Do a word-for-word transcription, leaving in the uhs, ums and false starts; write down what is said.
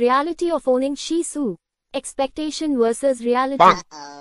Reality of owning Shih Tzu. Expectation versus reality. Bah.